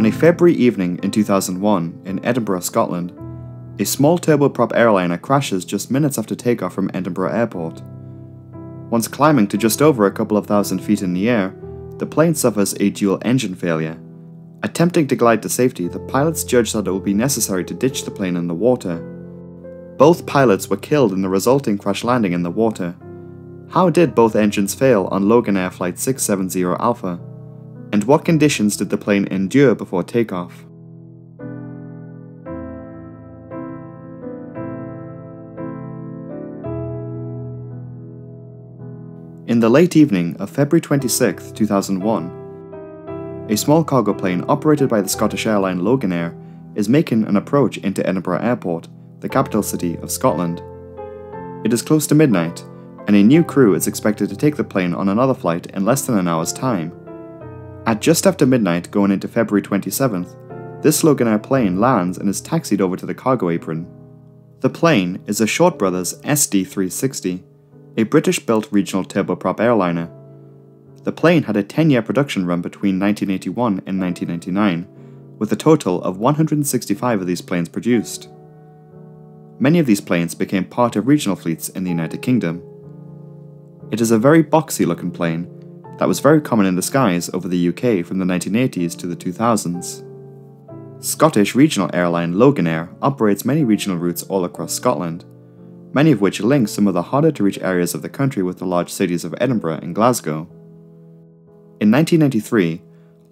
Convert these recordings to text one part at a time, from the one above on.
On a February evening in 2001 in Edinburgh, Scotland, a small turboprop airliner crashes just minutes after takeoff from Edinburgh Airport. Once climbing to just over a couple of thousand feet in the air, the plane suffers a dual engine failure. Attempting to glide to safety, the pilots judged that it would be necessary to ditch the plane in the water. Both pilots were killed in the resulting crash landing in the water. How did both engines fail on Loganair Flight 670 Alpha? And what conditions did the plane endure before takeoff? In the late evening of February 26, 2001, a small cargo plane operated by the Scottish airline Loganair is making an approach into Edinburgh Airport, the capital city of Scotland. It is close to midnight, and a new crew is expected to take the plane on another flight in less than an hour's time. At just after midnight going into February 27th, this Loganair plane lands and is taxied over to the cargo apron. The plane is a Short Brothers SD360. A British-built regional turboprop airliner. The plane had a 10-year production run between 1981 and 1999, with a total of 165 of these planes produced. Many of these planes became part of regional fleets in the United Kingdom. It is a very boxy-looking plane that was very common in the skies over the UK from the 1980s to the 2000s. Scottish regional airline Loganair operates many regional routes all across Scotland, many of which link some of the harder-to-reach areas of the country with the large cities of Edinburgh and Glasgow. In 1993,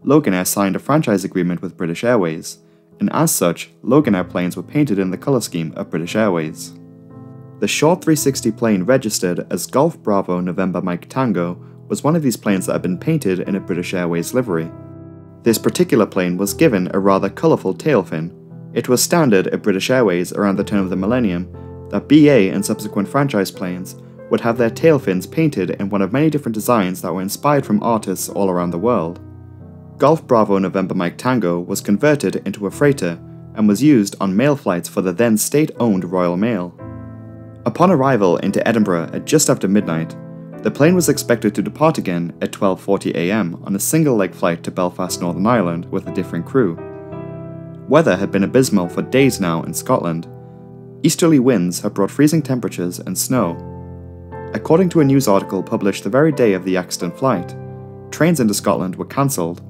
Loganair signed a franchise agreement with British Airways, and as such, Loganair planes were painted in the colour scheme of British Airways. The Short 360 plane registered as Golf Bravo November Mike Tango was one of these planes that had been painted in a British Airways livery. This particular plane was given a rather colourful tail fin. It was standard at British Airways around the turn of the millennium that BA and subsequent franchise planes would have their tail fins painted in one of many different designs that were inspired from artists all around the world. Golf Bravo November Mike Tango was converted into a freighter and was used on mail flights for the then state-owned Royal Mail. Upon arrival into Edinburgh at just after midnight, the plane was expected to depart again at 12:40 AM on a single-leg flight to Belfast, Northern Ireland with a different crew. Weather had been abysmal for days now in Scotland. Easterly winds had brought freezing temperatures and snow. According to a news article published the very day of the accident flight, trains into Scotland were cancelled,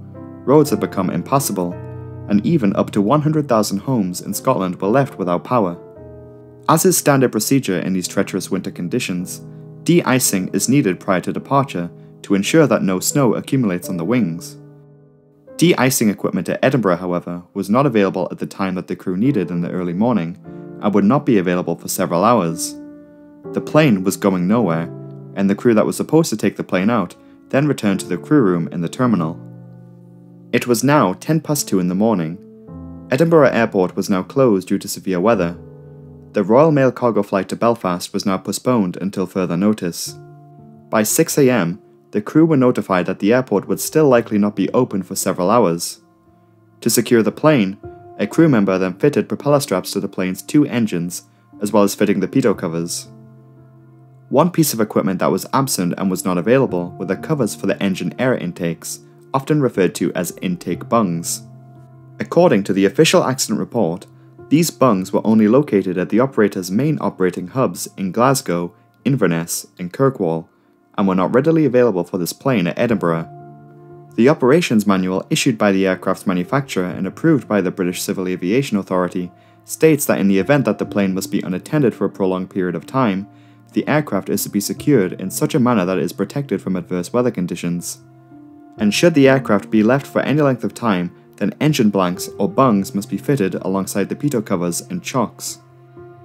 roads had become impassable, and even up to 100,000 homes in Scotland were left without power. As is standard procedure in these treacherous winter conditions, de-icing is needed prior to departure to ensure that no snow accumulates on the wings. De-icing equipment at Edinburgh, however, was not available at the time that the crew needed in the early morning, and would not be available for several hours. The plane was going nowhere, and the crew that was supposed to take the plane out then returned to the crew room in the terminal. It was now 2:10 in the morning. Edinburgh Airport was now closed due to severe weather. The Royal Mail cargo flight to Belfast was now postponed until further notice. By 6 AM, the crew were notified that the airport would still likely not be open for several hours. To secure the plane, a crew member then fitted propeller straps to the plane's two engines, as well as fitting the pitot covers. One piece of equipment that was absent and was not available were the covers for the engine air intakes, often referred to as intake bungs. According to the official accident report, these bungs were only located at the operator's main operating hubs in Glasgow, Inverness, and Kirkwall, and were not readily available for this plane at Edinburgh. The operations manual issued by the aircraft's manufacturer and approved by the British Civil Aviation Authority states that in the event that the plane must be unattended for a prolonged period of time, the aircraft is to be secured in such a manner that it is protected from adverse weather conditions. And should the aircraft be left for any length of time, then engine blanks or bungs must be fitted alongside the pitot covers and chocks.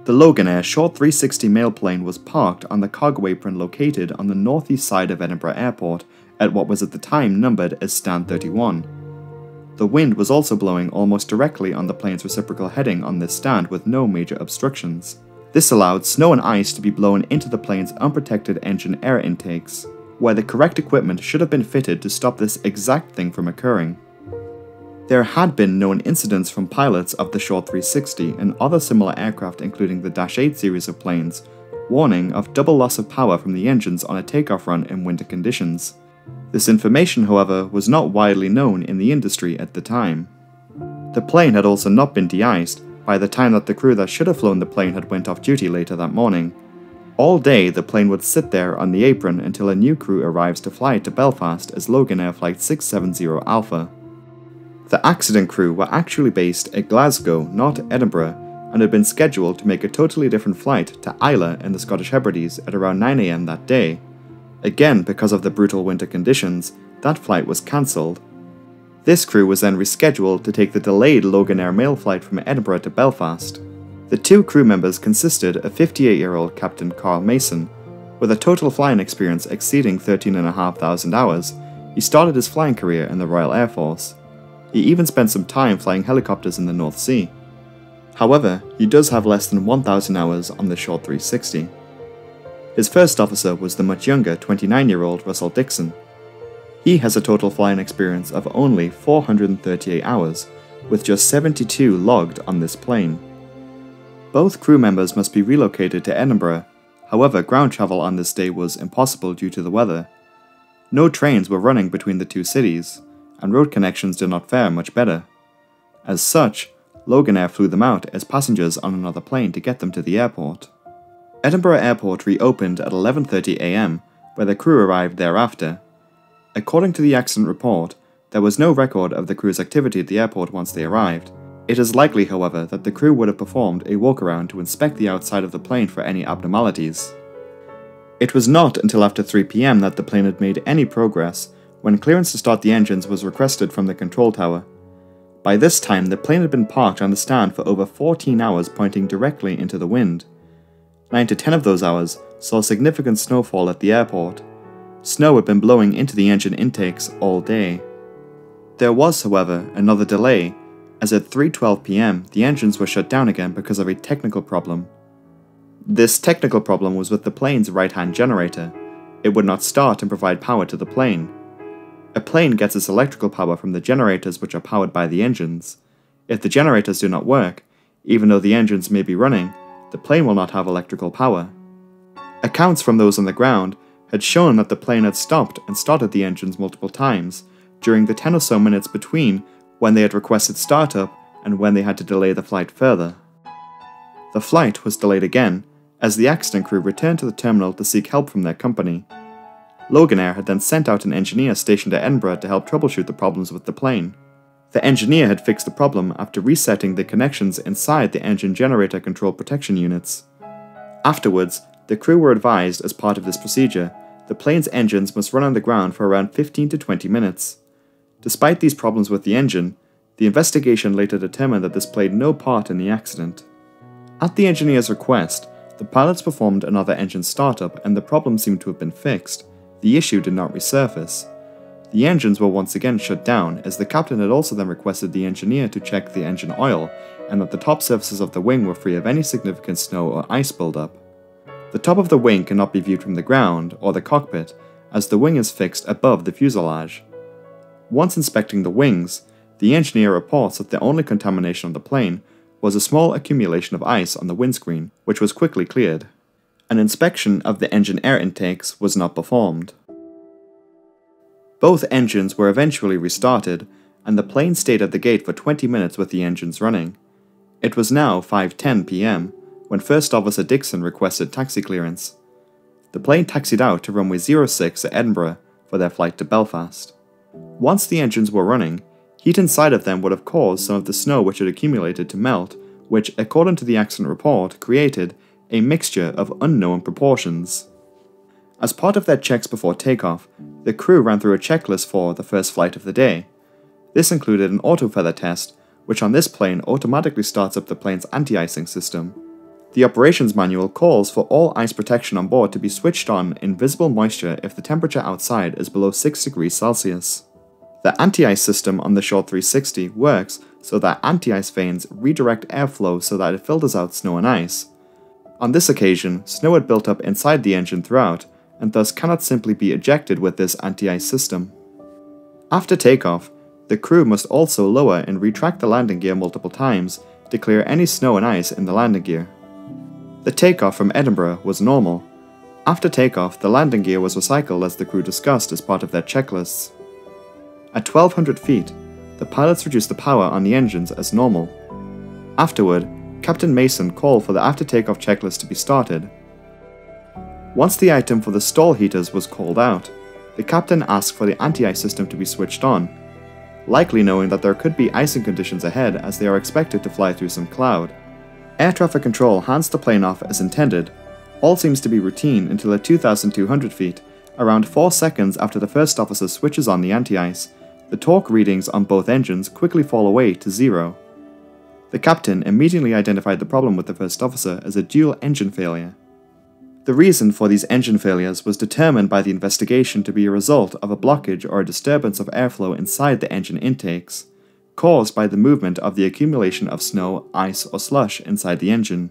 The Loganair Short 360 mail plane was parked on the cargo apron located on the northeast side of Edinburgh Airport, at what was at the time numbered as Stand 31. The wind was also blowing almost directly on the plane's reciprocal heading on this stand with no major obstructions. This allowed snow and ice to be blown into the plane's unprotected engine air intakes, where the correct equipment should have been fitted to stop this exact thing from occurring. There had been known incidents from pilots of the Short 360 and other similar aircraft including the Dash 8 series of planes, warning of double loss of power from the engines on a takeoff run in winter conditions. This information, however, was not widely known in the industry at the time. The plane had also not been de-iced by the time that the crew that should have flown the plane had went off duty later that morning. All day, the plane would sit there on the apron until a new crew arrives to fly it to Belfast as Loganair Flight 670 Alpha. The accident crew were actually based at Glasgow, not Edinburgh, and had been scheduled to make a totally different flight to Islay in the Scottish Hebrides at around 9 AM that day. Again, because of the brutal winter conditions, that flight was cancelled. This crew was then rescheduled to take the delayed Loganair mail flight from Edinburgh to Belfast. The two crew members consisted of 58-year-old Captain Carl Mason. With a total flying experience exceeding 13,500 hours, he started his flying career in the Royal Air Force. He even spent some time flying helicopters in the North Sea. However, he does have less than 1,000 hours on the Short 360. His first officer was the much younger 29-year-old Russell Dixon. He has a total flying experience of only 438 hours, with just 72 logged on this plane. Both crew members must be relocated to Edinburgh. However, ground travel on this day was impossible due to the weather. No trains were running between the two cities, and road connections did not fare much better. As such, Loganair flew them out as passengers on another plane to get them to the airport. Edinburgh Airport reopened at 11:30 AM, where the crew arrived thereafter. According to the accident report, there was no record of the crew's activity at the airport once they arrived. It is likely, however, that the crew would have performed a walkaround to inspect the outside of the plane for any abnormalities. It was not until after 3 PM that the plane had made any progress, when clearance to start the engines was requested from the control tower. By this time, the plane had been parked on the stand for over 14 hours, pointing directly into the wind. 9 to 10 of those hours saw significant snowfall at the airport. Snow had been blowing into the engine intakes all day. There was, however, another delay, as at 3:12 PM the engines were shut down again because of a technical problem. This technical problem was with the plane's right-hand generator. It would not start and provide power to the plane. A plane gets its electrical power from the generators which are powered by the engines. If the generators do not work, even though the engines may be running, the plane will not have electrical power. Accounts from those on the ground had shown that the plane had stopped and started the engines multiple times during the 10 or so minutes between when they had requested startup and when they had to delay the flight further. The flight was delayed again as the accident crew returned to the terminal to seek help from their company. Loganair had then sent out an engineer stationed at Edinburgh to help troubleshoot the problems with the plane. The engineer had fixed the problem after resetting the connections inside the engine generator control protection units. Afterwards, the crew were advised as part of this procedure the plane's engines must run on the ground for around 15 to 20 minutes. Despite these problems with the engine, the investigation later determined that this played no part in the accident. At the engineer's request, the pilots performed another engine startup and the problem seemed to have been fixed. The issue did not resurface. The engines were once again shut down, as the captain had also then requested the engineer to check the engine oil and that the top surfaces of the wing were free of any significant snow or ice buildup. The top of the wing cannot be viewed from the ground or the cockpit, as the wing is fixed above the fuselage. Once inspecting the wings, the engineer reports that the only contamination of the plane was a small accumulation of ice on the windscreen, which was quickly cleared. An inspection of the engine air intakes was not performed. Both engines were eventually restarted, and the plane stayed at the gate for 20 minutes with the engines running. It was now 5:10 PM, when First Officer Dixon requested taxi clearance. The plane taxied out to runway 06 at Edinburgh for their flight to Belfast. Once the engines were running, heat inside of them would have caused some of the snow which had accumulated to melt, which, according to the accident report, created a mixture of unknown proportions. As part of their checks before takeoff, the crew ran through a checklist for the first flight of the day. This included an auto feather test, which on this plane automatically starts up the plane's anti-icing system. The operations manual calls for all ice protection on board to be switched on in visible moisture if the temperature outside is below 6 degrees Celsius. The anti-ice system on the Short 360 works so that anti-ice vanes redirect airflow so that it filters out snow and ice. On this occasion, snow had built up inside the engine throughout, and thus cannot simply be ejected with this anti-ice system. After takeoff, the crew must also lower and retract the landing gear multiple times to clear any snow and ice in the landing gear. The takeoff from Edinburgh was normal. After takeoff, the landing gear was recycled as the crew discussed as part of their checklists. At 1200 feet, the pilots reduced the power on the engines as normal. Afterward, Captain Mason called for the after takeoff checklist to be started. Once the item for the stall heaters was called out, the captain asked for the anti-ice system to be switched on, likely knowing that there could be icing conditions ahead as they are expected to fly through some cloud. Air traffic control hands the plane off as intended. All seems to be routine until at 2,200 feet, around 4 seconds after the first officer switches on the anti-ice, the torque readings on both engines quickly fall away to zero. The captain immediately identified the problem with the first officer as a dual engine failure. The reason for these engine failures was determined by the investigation to be a result of a blockage or a disturbance of airflow inside the engine intakes, caused by the movement of the accumulation of snow, ice, or slush inside the engine.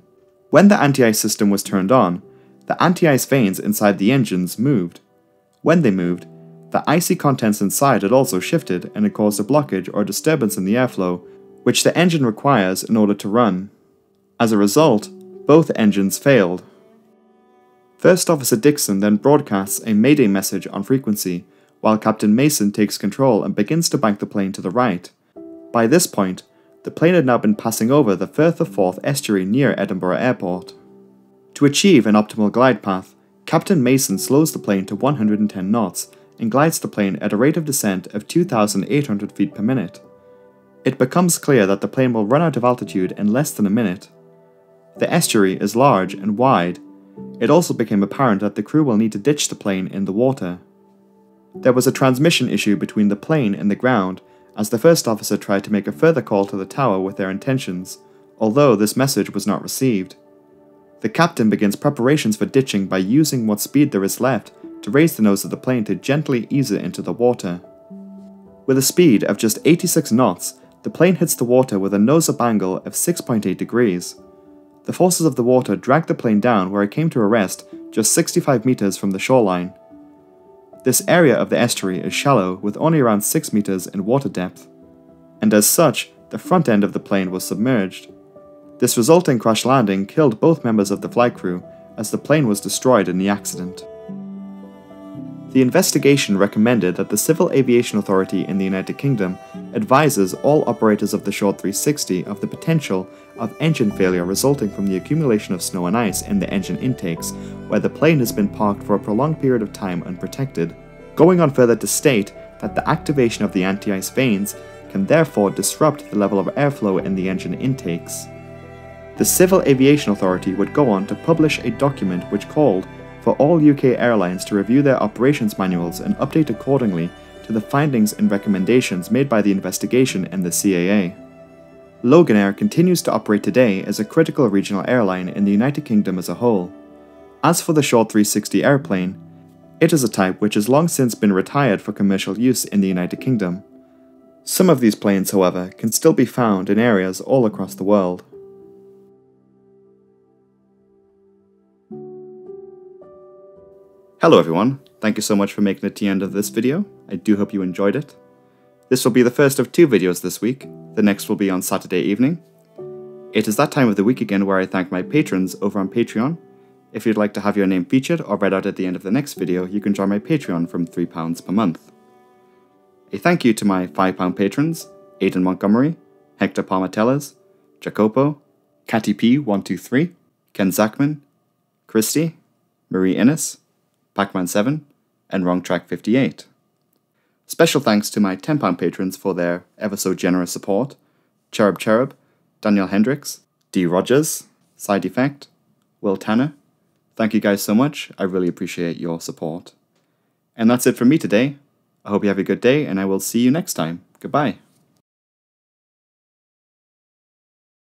When the anti-ice system was turned on, the anti-ice vanes inside the engines moved. When they moved, the icy contents inside had also shifted and it caused a blockage or a disturbance in the airflow, which the engine requires in order to run. As a result, both engines failed. First Officer Dixon then broadcasts a mayday message on frequency, while Captain Mason takes control and begins to bank the plane to the right. By this point, the plane had now been passing over the Firth of Forth estuary near Edinburgh Airport. To achieve an optimal glide path, Captain Mason slows the plane to 110 knots and glides the plane at a rate of descent of 2,800 feet per minute. It becomes clear that the plane will run out of altitude in less than a minute. The estuary is large and wide. It also became apparent that the crew will need to ditch the plane in the water. There was a transmission issue between the plane and the ground, as the first officer tried to make a further call to the tower with their intentions, although this message was not received. The captain begins preparations for ditching by using what speed there is left to raise the nose of the plane to gently ease it into the water. With a speed of just 86 knots, the plane hits the water with a nose-up angle of 6.8 degrees. The forces of the water dragged the plane down where it came to a rest just 65 meters from the shoreline. This area of the estuary is shallow with only around 6 meters in water depth, and as such, the front end of the plane was submerged. This resulting crash landing killed both members of the flight crew as the plane was destroyed in the accident. The investigation recommended that the Civil Aviation Authority in the United Kingdom advises all operators of the Short 360 of the potential of engine failure resulting from the accumulation of snow and ice in the engine intakes, where the plane has been parked for a prolonged period of time unprotected, going on further to state that the activation of the anti-ice vanes can therefore disrupt the level of airflow in the engine intakes. The Civil Aviation Authority would go on to publish a document which called for all UK airlines to review their operations manuals and update accordingly to the findings and recommendations made by the investigation and the CAA. Loganair continues to operate today as a critical regional airline in the United Kingdom as a whole. As for the Short 360 airplane, it is a type which has long since been retired for commercial use in the United Kingdom. Some of these planes, however, can still be found in areas all across the world. Hello everyone, thank you so much for making it to the end of this video. I do hope you enjoyed it. This will be the first of 2 videos this week. The next will be on Saturday evening. It is that time of the week again where I thank my patrons over on Patreon. If you'd like to have your name featured or read out at the end of the next video, you can join my Patreon from £3 per month. A thank you to my £5 patrons, Aidan Montgomery, Hector Palmatellas, Jacopo, Catty P123, Ken Zachman, Christy, Marie Innes, Pacman7, and WrongTrack58. Special thanks to my £10 patrons for their ever-so-generous support, Cherub Cherub, Daniel Hendricks, D. Rogers, Side Effect, Will Tanner. Thank you guys so much, I really appreciate your support. And that's it from me today. I hope you have a good day, and I will see you next time. Goodbye.